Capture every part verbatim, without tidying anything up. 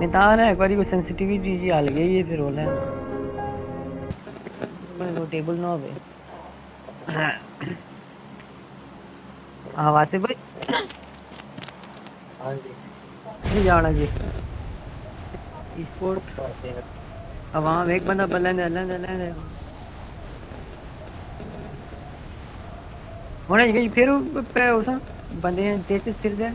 मैं तारा एक बार ही कोई सेंसिटिविटी जी आ लगी ये फिर बोला है मैं वो टेबल ना हो गए हाँ वासे भाई हाँ जी नहीं जाना जी स्पोर्ट अब वहाँ एक बंदा बल्लेन बल्लेन बल्लेन होना ये कि फिर पे उसा बंदे तेज़ तेज़ फिर जाए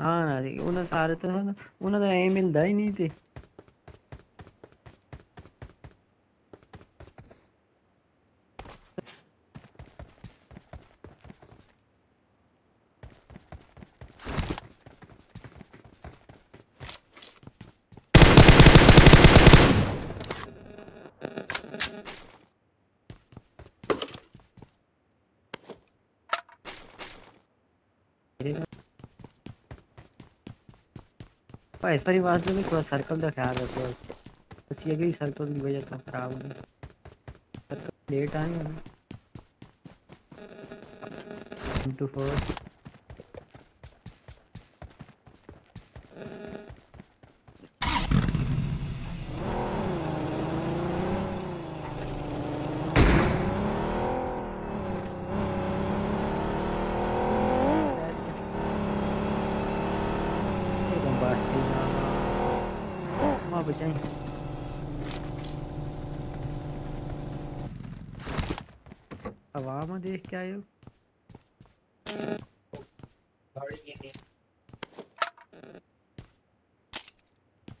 हाँ ना देखिए उन्हें सारे तो है ना उन्हें तो ऐ मिलता ही नहीं थे इस परिवार में थोड़ा सर्कल का ख्याल रखो बस ये कि सर्कल की वजह से खराब होगी सर्कल लेट आए हैं टू फोर देख क्या है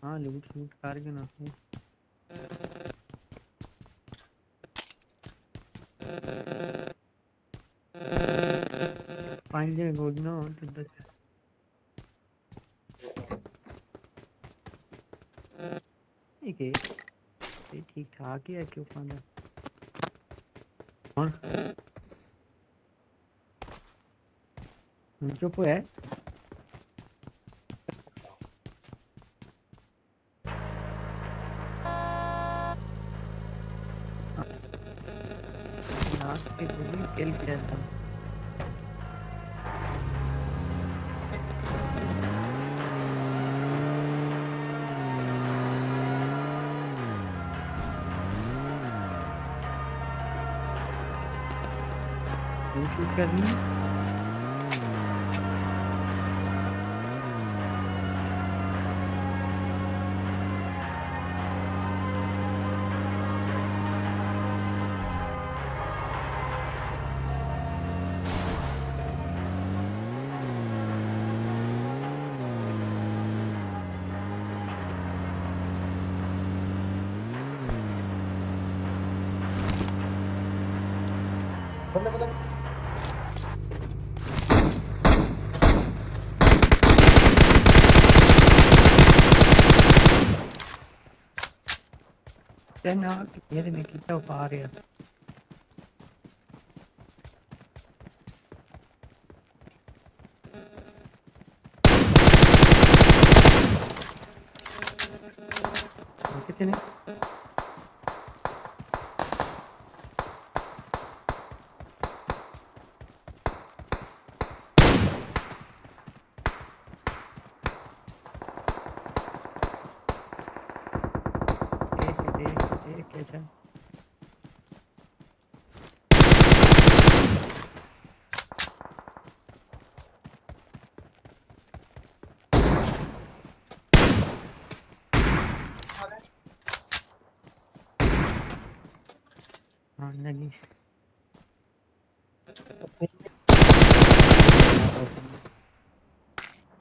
हाँ लूट लूट कार के ना पाँच जन गोद ना तो दस ठीक है ठीक ठाक ही है क्यों पाना और जो पो है ना एक बुरी केल किया था कुछ करनी ना ये में कितना पा रहे हैं कितने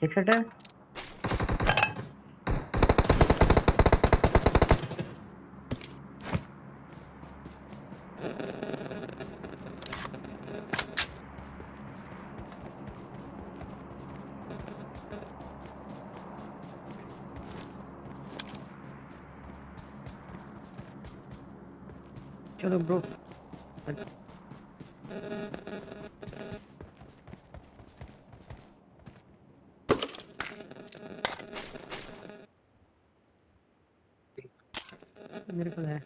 Six hitter. Chalo bro. मेरे को है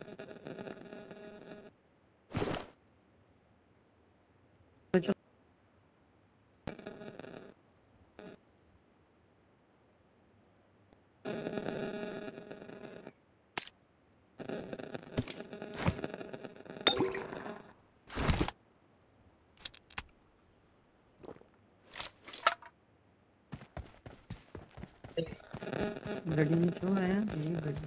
गड़ी में क्यों है ये गड़ी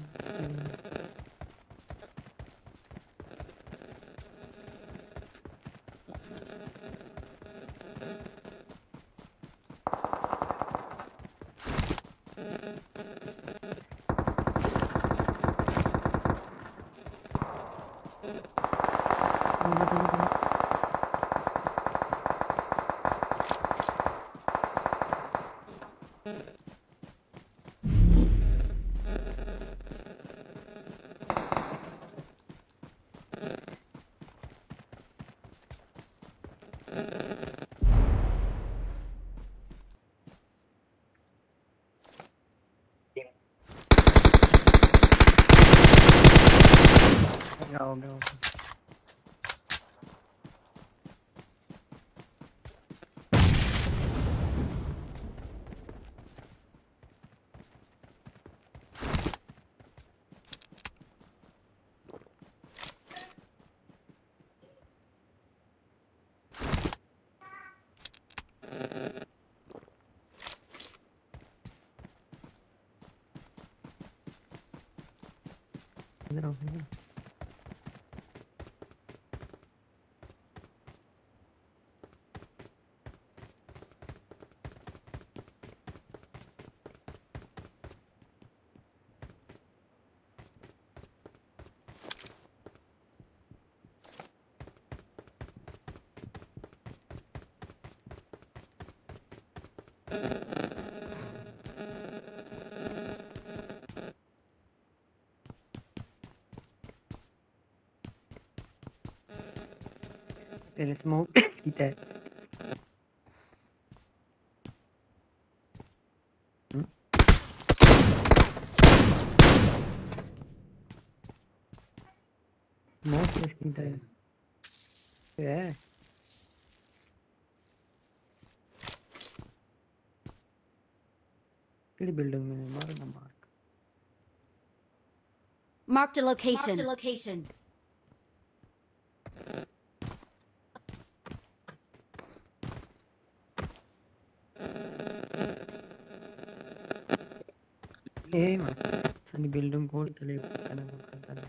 No, no. No, no. Eres muy pesquita. Muy pesquita. ¿Qué? ¿Qué building me marca? Mark. Mark the location. Mark the location. Eh, man. Sani building code tale kana kana.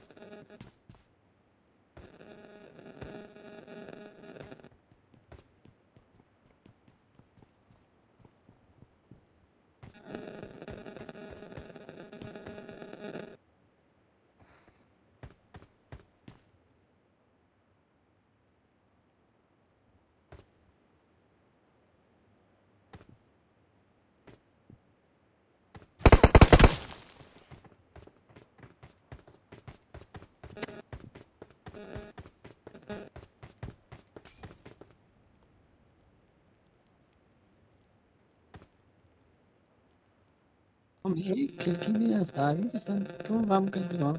Hey, ¿qué me has dado? ¿Tú vamos a continuar?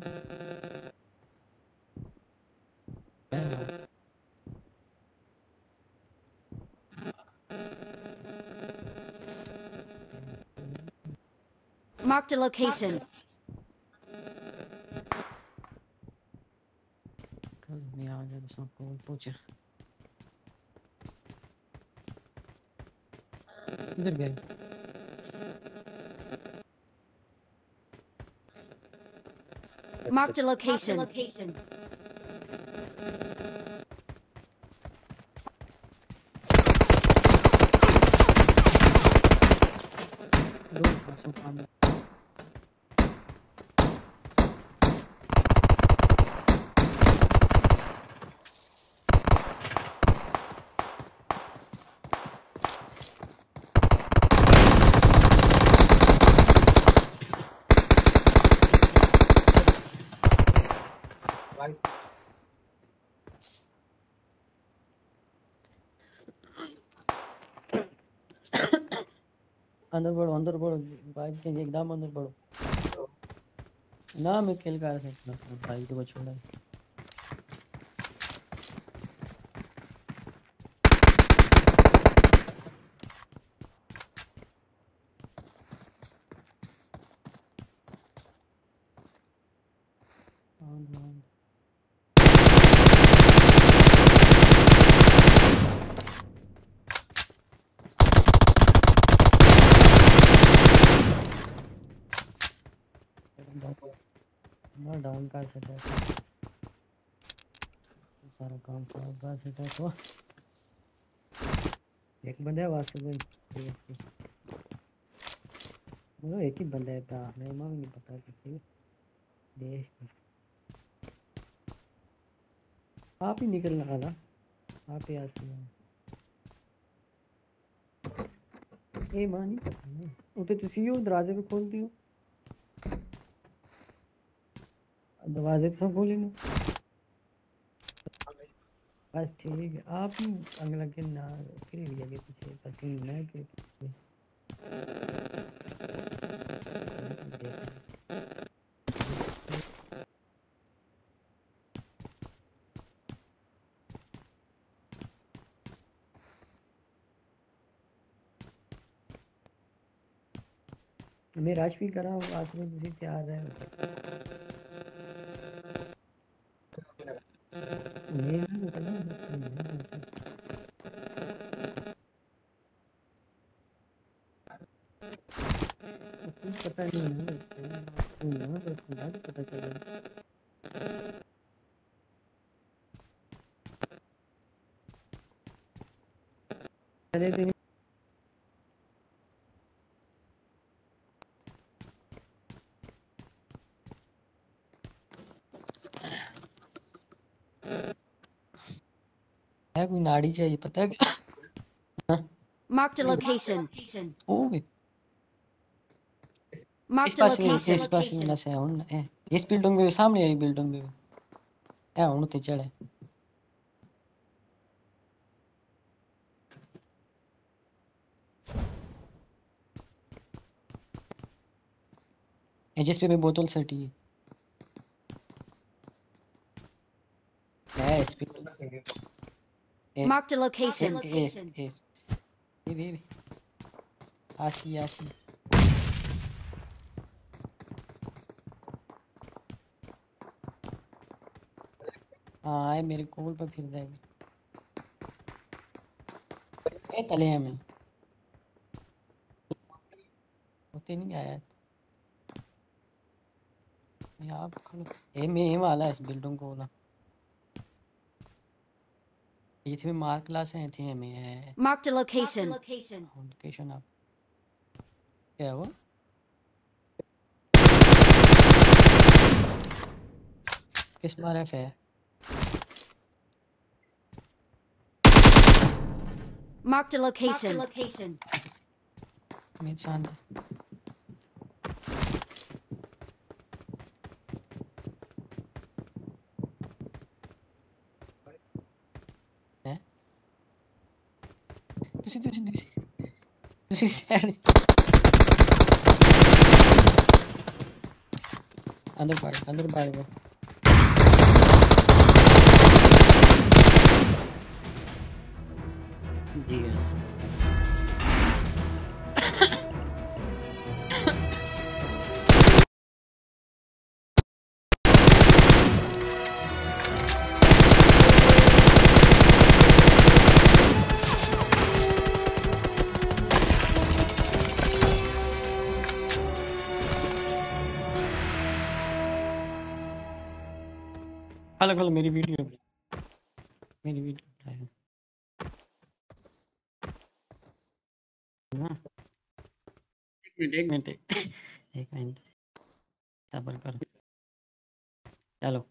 Mark the location. Mark the location. Mark the location. tomando. Vale. अंदर बढ़ो अंदर बढ़ो भाई के एकदम अंदर बढ़ो ना मैं खेल कर सकता हूं भाई तो छोड़ा डाउन का सेट है सारा काम का सेट है तो एक बंदा है वास्तव में एक ही बंदा है था मैं मां नहीं पता किसी देश आप ही निकलने वाला आप ही आसी है ये मां नहीं पता है उधर तुसी हो दरवाजे पे खोल दियो दरवाजे तो सब खोले ना बस ठीक है आप अगला के ना फिर भी आगे पीछे पता नहीं कि मैं राज भी कर रहा हूँ आज में मुझे तैयार है पता नहीं है इसमें पता चला अरे दिन कोई नाड़ी चाहिए पता है क्या मार्क द लोकेशन ओए मार्क द लोकेशन इस पास में ना से हूं है इस बिल्डिंग के सामने वाली बिल्डिंग में है हूं तो चढ़े ए जिस पे मैं बोतल सटी है है इस पे Mark the location. Yes, yes. Hey, baby. Asi, asi. हाँ ये मेरे कोल पर फिर जाएगी। क्या तले हैं मैं? होते नहीं आया। यहाँ पर ये मैं ये वाला इस बिल्डिंग को ना। इसमें मार्क क्लास है थी हमें है मार्क द लोकेशन लोकेशन आप क्या है वो किस मारफ है मार्क द लोकेशन लोकेशन मैं शांत Dusi, dusi, dusi. Dusi, sorry. Under body, under body. Yes. अलग अलग मेरी वीडियो मेरी वीडियो है ना मिनट एक मिनट एक मिनट सबर करो, चलो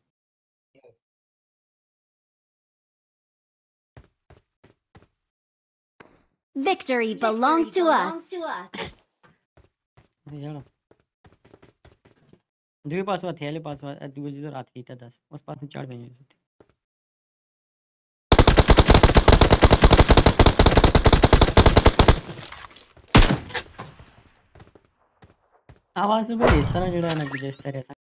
Victory belongs to us. चलो दो पास हुआ थे ले पास हुआ दो जो रात की था दस उस पास में चार बजे आवाज सुबह इस तरह जड़ा है ना कि जिस तरह